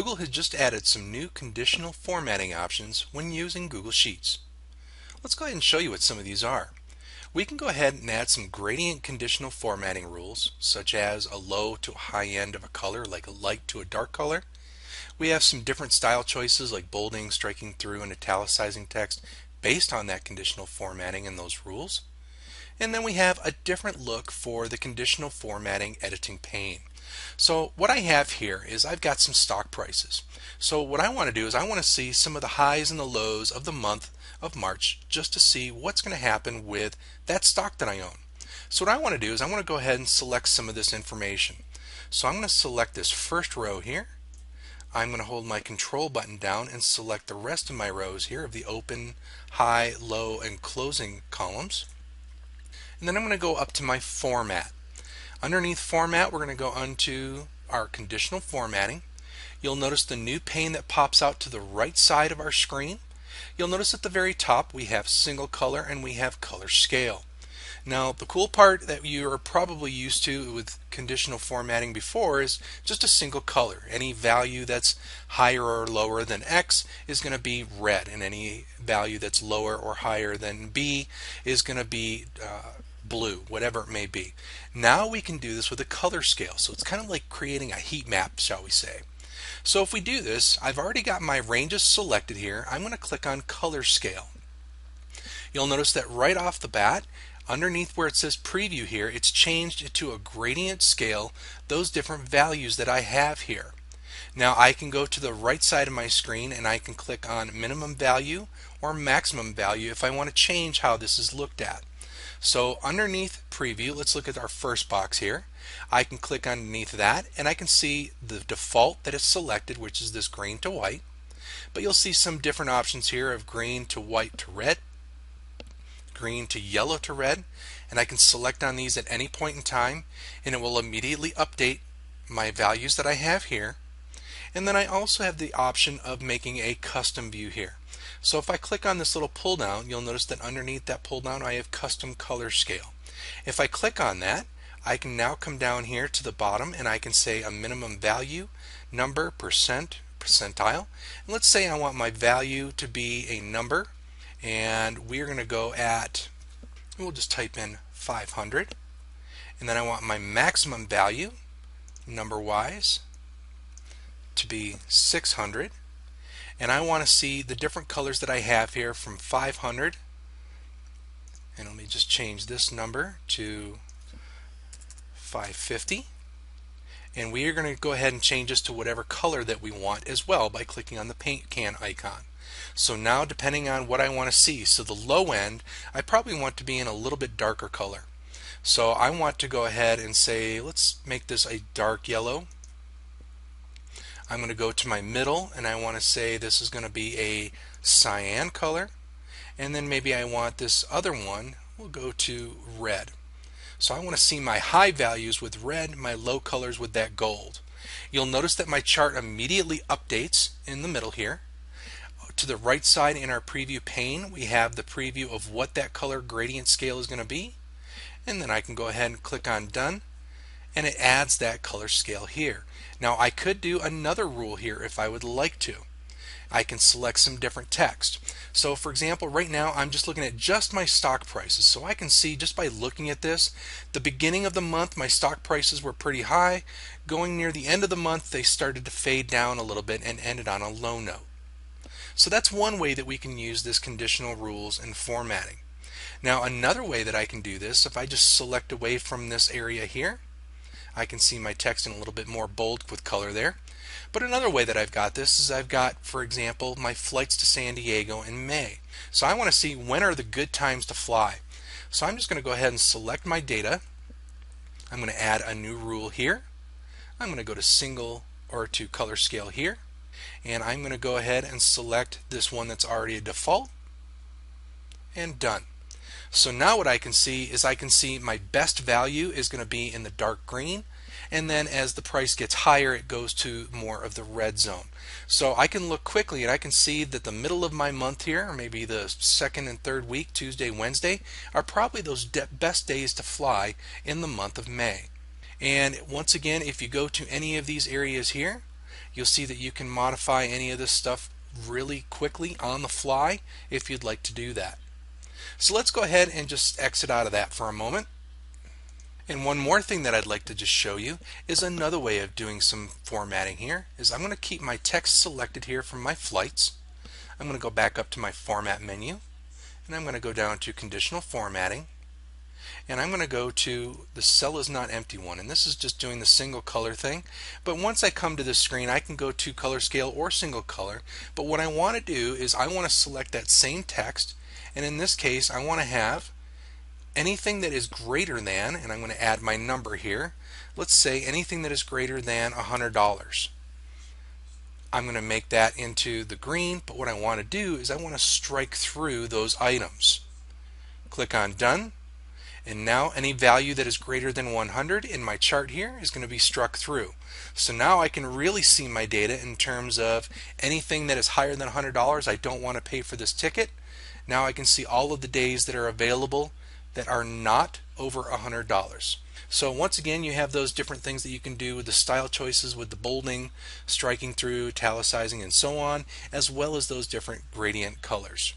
Google has just added some new conditional formatting options when using Google Sheets. Let's go ahead and show you what some of these are. We can go ahead and add some gradient conditional formatting rules, such as a low to a high end of a color, like a light to a dark color. We have some different style choices like bolding, striking through, and italicizing text based on that conditional formatting and those rules. And then we have a different look for the conditional formatting editing pane. So what I have here is I've got some stock prices. So what I want to do is I want to see some of the highs and the lows of the month of March, just to see what's going to happen with that stock that I own. So what I want to do is I want to go ahead and select some of this information. So I'm going to select this first row here. I'm going to hold my control button down and select the rest of my rows here of the open, high, low, and closing columns. And then I'm going to go up to my format. Underneath format, we're going to go onto our conditional formatting. You'll notice the new pane that pops out to the right side of our screen. You'll notice at the very top we have single color and we have color scale. Now the cool part that you are probably used to with conditional formatting before is just a single color. Any value that's higher or lower than X is going to be red, and any value that's lower or higher than B is going to be blue, whatever it may be. Now we can do this with a color scale, so it's kind of like creating a heat map, shall we say. So if we do this, I've already got my ranges selected here. I'm going to click on color scale. You'll notice that right off the bat, underneath where it says preview here, it's changed to a gradient scale, those different values that I have here. Now I can go to the right side of my screen and I can click on minimum value or maximum value if I want to change how this is looked at. So underneath preview, let's look at our first box here. I can click underneath that and I can see the default that is selected, which is this green to white. But you'll see some different options here of green to white to red, green to yellow to red, and I can select on these at any point in time and it will immediately update my values that I have here. And then I also have the option of making a custom view here. So if I click on this little pull down, you'll notice that underneath that pull down I have custom color scale. If I click on that, I can now come down here to the bottom and I can say a minimum value, number, percent, percentile. And let's say I want my value to be a number, and we're going to go at, we'll just type in 500. And then I want my maximum value, number wise, to be 600, and I want to see the different colors that I have here from 500, and let me just change this number to 550, and we are going to go ahead and change this to whatever color that we want as well by clicking on the paint can icon. So now, depending on what I want to see, so the low end I probably want to be in a little bit darker color, so I want to go ahead and say, let's make this a dark yellow. I'm going to go to my middle and I want to say this is going to be a cyan color, and then maybe I want this other one, we'll go to red. So I want to see my high values with red, my low colors with that gold. You'll notice that my chart immediately updates in the middle here. To the right side in our preview pane we have the preview of what that color gradient scale is going to be, and then I can go ahead and click on done, and it adds that color scale here. Now I could do another rule here if I would like to. I can select some different text. So for example, right now I'm just looking at just my stock prices, so I can see just by looking at this, the beginning of the month my stock prices were pretty high. Going near the end of the month they started to fade down a little bit and ended on a low note. So that's one way that we can use this conditional rules and formatting. Now another way that I can do this, if I just select away from this area here, I can see my text in a little bit more bold with color there. But another way that I've got this is I've got, for example, my flights to San Diego in May. So I want to see when are the good times to fly. So I'm just going to go ahead and select my data. I'm going to add a new rule here. I'm going to go to single or to color scale here. And I'm going to go ahead and select this one that's already a default. And done. So now what I can see is I can see my best value is going to be in the dark green, and then as the price gets higher it goes to more of the red zone. So I can look quickly and I can see that the middle of my month here, or maybe the second and third week, Tuesday, Wednesday, are probably those best days to fly in the month of May. And once again, if you go to any of these areas here, You'll see that you can modify any of this stuff really quickly on the fly if you'd like to do that. So let's go ahead and just exit out of that for a moment. And one more thing that I'd like to just show you is another way of doing some formatting here is I'm going to keep my text selected here from my flights. I'm going to go back up to my format menu and I'm going to go down to conditional formatting and I'm going to go to the cell is not empty one, and this is just doing the single color thing. But once I come to this screen I can go to color scale or single color, but what I want to do is I want to select that same text, and in this case I want to have anything that is greater than, and I'm going to add my number here, let's say anything that is greater than $100. I'm going to make that into the green, but what I want to do is I want to strike through those items. Click on done, and now any value that is greater than 100 in my chart here is going to be struck through. So now I can really see my data in terms of anything that is higher than $100. I don't want to pay for this ticket. Now I can see all of the days that are available that are not over $100. So once again you have those different things that you can do with the style choices, with the bolding, striking through, italicizing, and so on, as well as those different gradient colors.